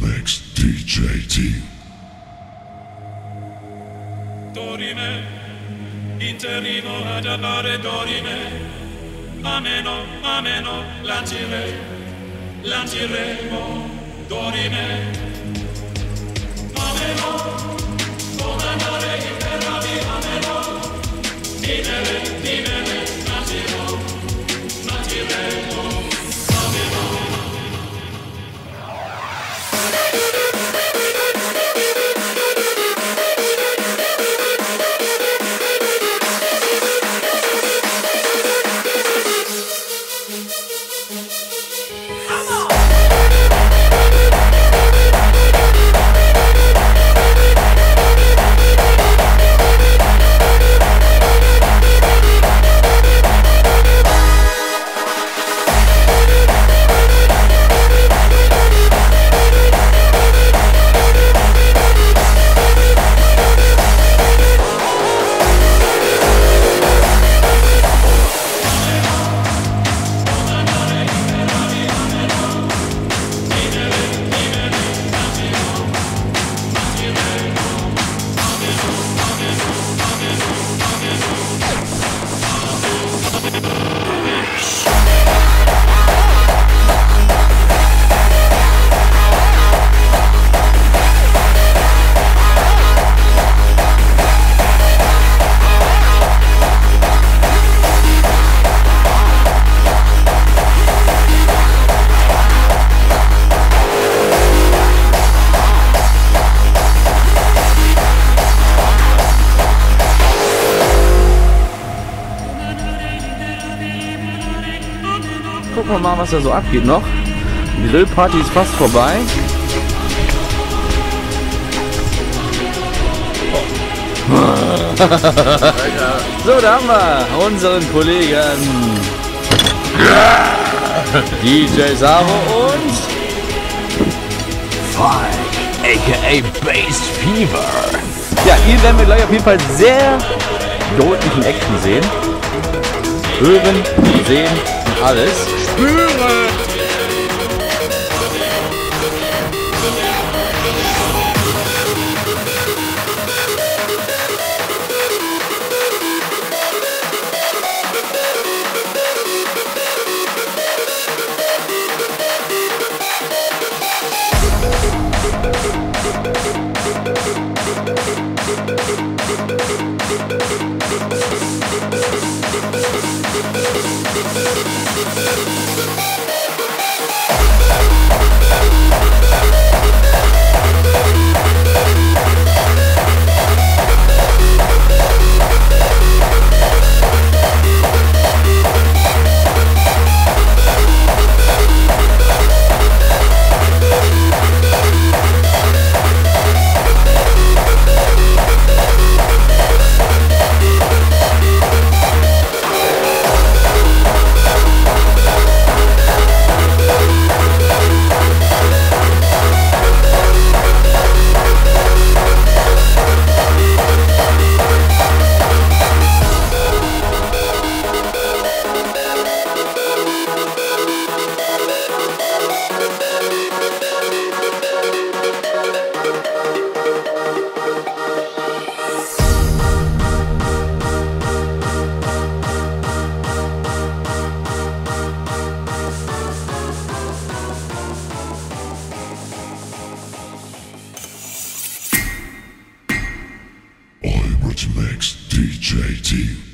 Mix DJ T. Dorime, interrimo ad appare dorime. Ameno, ameno, lanciremo, dorime. Ameno, comandare imperati, ameno. Dimere, dimere, lanciremo. Gucken wir mal, was da so abgeht noch. Die Grillparty ist fast vorbei. Oh. So, da haben wir unseren Kollegen DJ Zaro und Fike, aka Bass Fever. Ja, hier werden wir gleich auf jeden Fall sehr deutlichen Action sehen. Hören, sehen und alles. Spüren! Mix DJT.